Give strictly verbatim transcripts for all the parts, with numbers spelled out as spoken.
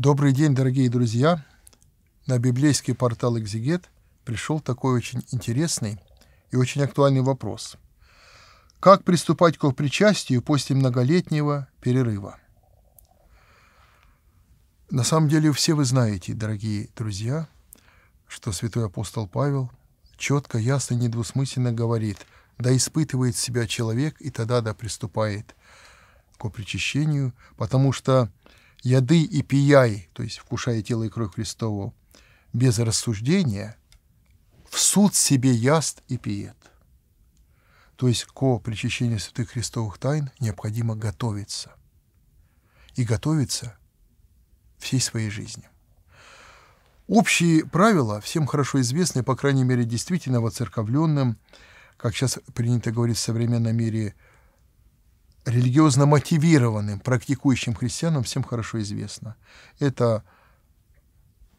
Добрый день, дорогие друзья! На библейский портал «Экзегет» пришел такой очень интересный и очень актуальный вопрос. Как приступать к причастию после многолетнего перерыва? На самом деле все вы знаете, дорогие друзья, что святой апостол Павел четко, ясно, недвусмысленно говорит: «Да испытывает себя человек, и тогда да приступает к причащению, потому что яды и пияй, то есть вкушая тело и кровь Христову, без рассуждения, в суд себе яст и пиет». То есть ко причащению святых Христовых тайн необходимо готовиться. И готовиться всей своей жизни. Общие правила всем хорошо известны, по крайней мере, действительно воцерковленным, как сейчас принято говорить в современном мире, религиозно мотивированным, практикующим христианам всем хорошо известно. Это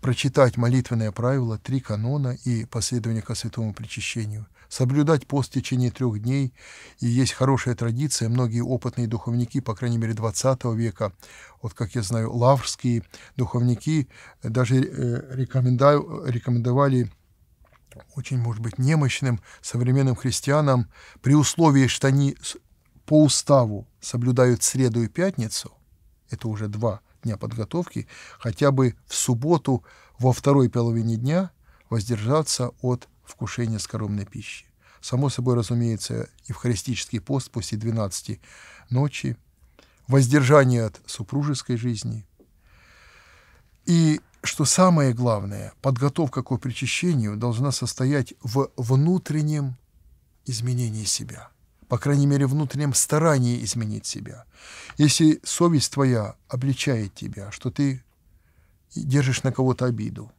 прочитать молитвенное правило, три канона и последование ко святому причащению, соблюдать пост в течение трех дней. И есть хорошая традиция, многие опытные духовники, по крайней мере, двадцатого века, вот как я знаю, лаврские духовники даже рекомендовали очень, может быть, немощным современным христианам, при условии, что они по уставу соблюдают среду и пятницу, это уже два дня подготовки, хотя бы в субботу во второй половине дня воздержаться от вкушения скоромной пищи. Само собой, разумеется, евхаристический пост после двенадцати ночи, воздержание от супружеской жизни. И, что самое главное, подготовка к причащению должна состоять в внутреннем изменении себя. По крайней мере, внутреннем старании изменить себя. Если совесть твоя обличает тебя, что ты держишь на кого-то обиду,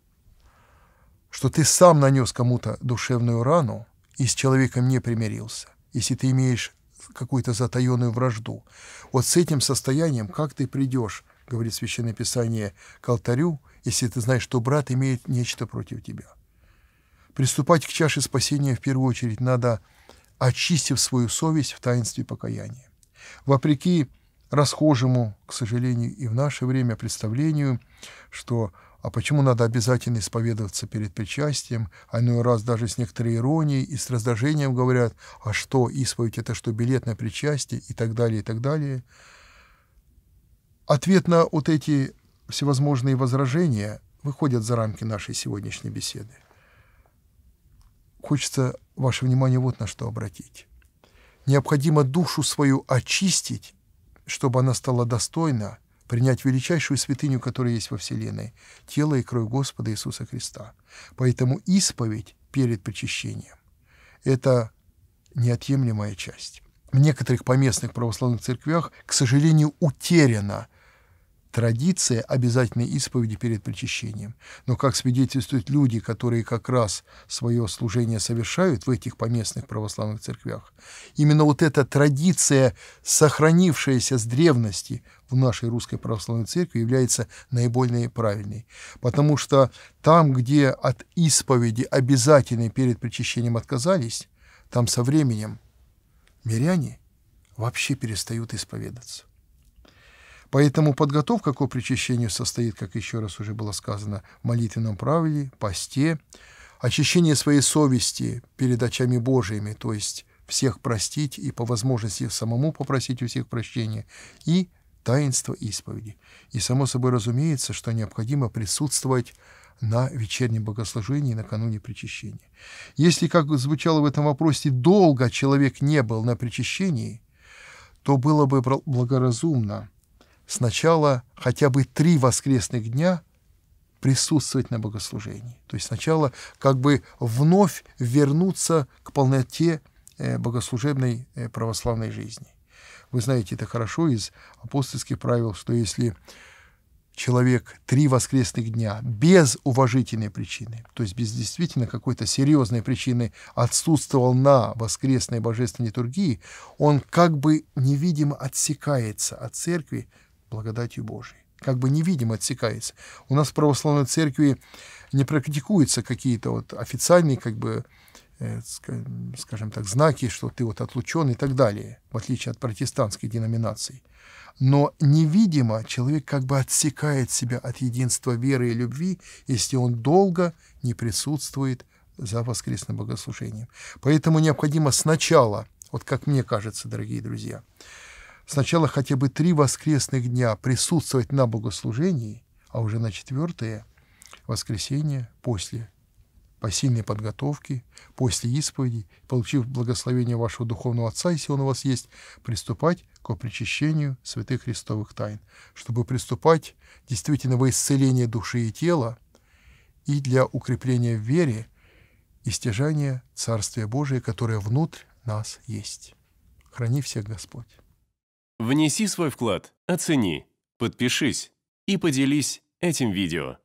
что ты сам нанес кому-то душевную рану и с человеком не примирился, если ты имеешь какую-то затаенную вражду, вот с этим состоянием как ты придешь, говорит Священное Писание, к алтарю, если ты знаешь, что брат имеет нечто против тебя. Приступать к чаше спасения в первую очередь надо, очистив свою совесть в таинстве покаяния. Вопреки расхожему, к сожалению, и в наше время представлению, что а почему надо обязательно исповедоваться перед причастием, а иной раз даже с некоторой иронией и с раздражением говорят, а что, исповедь — это что, билет на причастие, и так далее, и так далее. Ответ на вот эти всевозможные возражения выходят за рамки нашей сегодняшней беседы. Хочется ваше внимание вот на что обратить. Необходимо душу свою очистить, чтобы она стала достойна принять величайшую святыню, которая есть во Вселенной, тело и кровь Господа Иисуса Христа. Поэтому исповедь перед причащением – это неотъемлемая часть. В некоторых поместных православных церквях, к сожалению, утеряна традиция обязательной исповеди перед причащением. Но, как свидетельствуют люди, которые как раз свое служение совершают в этих поместных православных церквях, именно вот эта традиция, сохранившаяся с древности в нашей русской православной церкви, является наиболее правильной. Потому что там, где от исповеди обязательной перед причащением отказались, там со временем миряне вообще перестают исповедаться. Поэтому подготовка к причащению состоит, как еще раз уже было сказано, в молитвенном правиле, посте, очищение своей совести перед очами Божьими, то есть всех простить и по возможности самому попросить у всех прощения, и таинство исповеди. И само собой разумеется, что необходимо присутствовать на вечернем богослужении накануне причащения. Если, как звучало в этом вопросе, долго человек не был на причащении, то было бы благоразумно сначала хотя бы три воскресных дня присутствовать на богослужении. То есть сначала как бы вновь вернуться к полноте богослужебной православной жизни. Вы знаете это хорошо из апостольских правил, что если человек три воскресных дня без уважительной причины, то есть без действительно какой-то серьезной причины отсутствовал на воскресной божественной литургии, он как бы невидимо отсекается от церкви благодатью Божией. Как бы невидимо отсекается. У нас в православной церкви не практикуются какие-то вот официальные как бы скажем так, знаки, что ты вот отлучен и так далее, в отличие от протестантской деноминации. Но невидимо человек как бы отсекает себя от единства веры и любви, если он долго не присутствует за воскресным богослужением. Поэтому необходимо сначала, вот как мне кажется, дорогие друзья, сначала хотя бы три воскресных дня присутствовать на богослужении, а уже на четвертое воскресенье после посильной подготовки, после исповеди, получив благословение вашего духовного отца, если он у вас есть, приступать к опричащению святых христовых тайн, чтобы приступать действительно во исцеление души и тела и для укрепления в вере и стяжания Царствия Божия, которое внутрь нас есть. Храни всех Господь. Внеси свой вклад, оцени, подпишись и поделись этим видео.